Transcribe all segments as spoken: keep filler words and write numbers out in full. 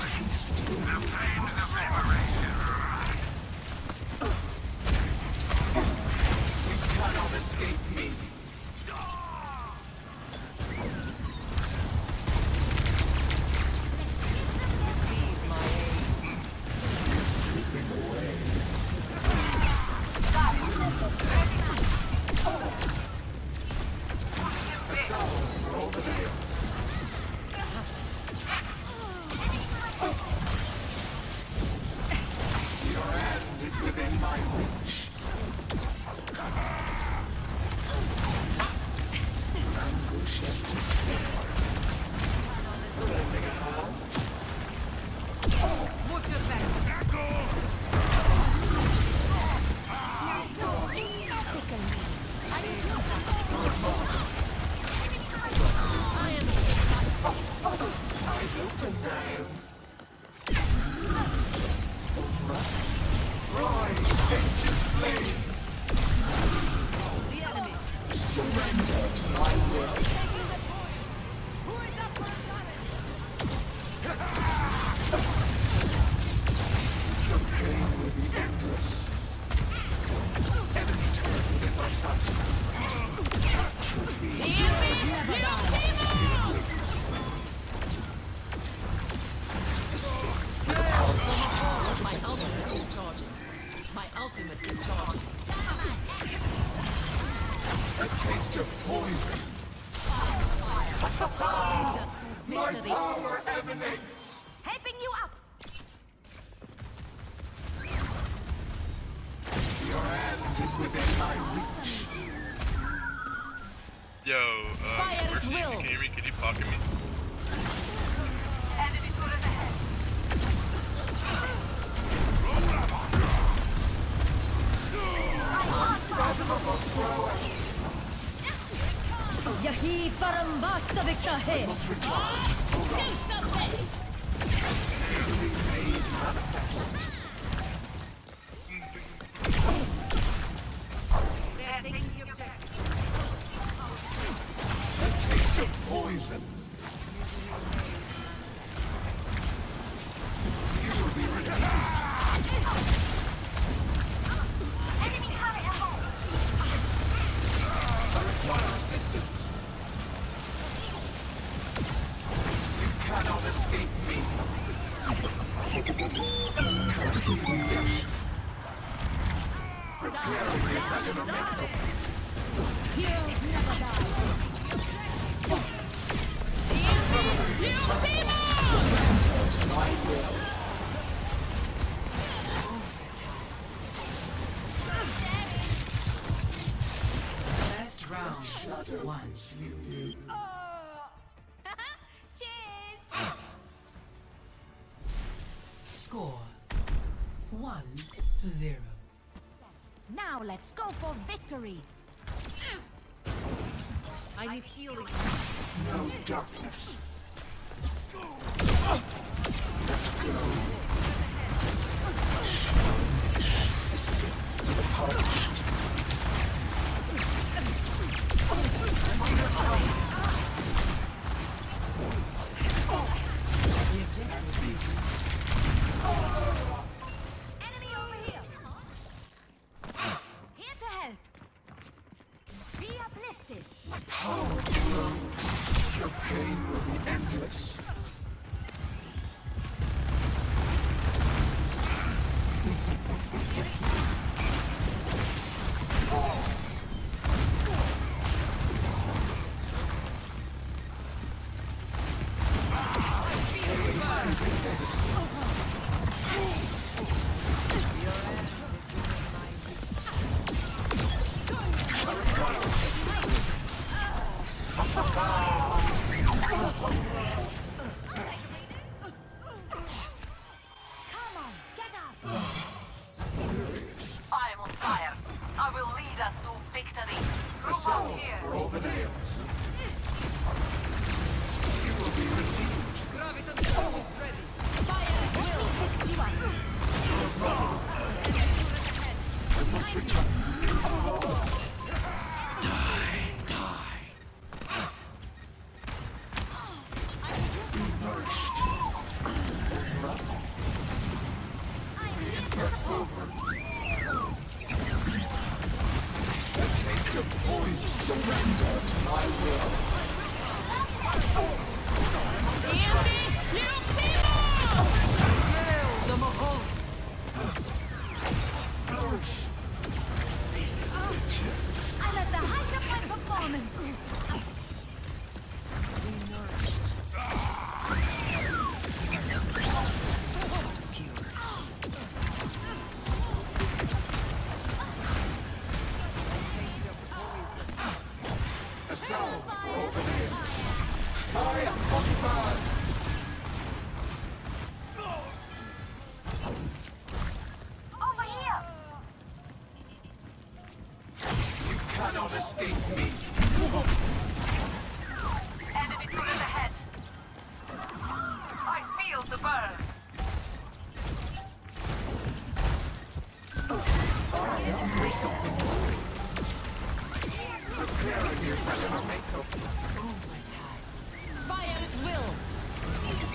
I must return. Do something! Easily made manifest. The taste of poison. You will be redeemed. Enemy coming at home. I require assistance. Cannot escape me. Prepare for this elemental. Heroes never die. Surrender to my will. Last round. Shudder once you. Score one to zero. Now let's go for victory. I need healing. No darkness. Let go. Punished. The objective is. Enemy over here! Here to help! Be uplifted! My power grows! Your pain will be endless! Graviton is ready. Fire.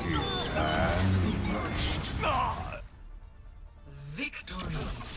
It's vanished. Victory.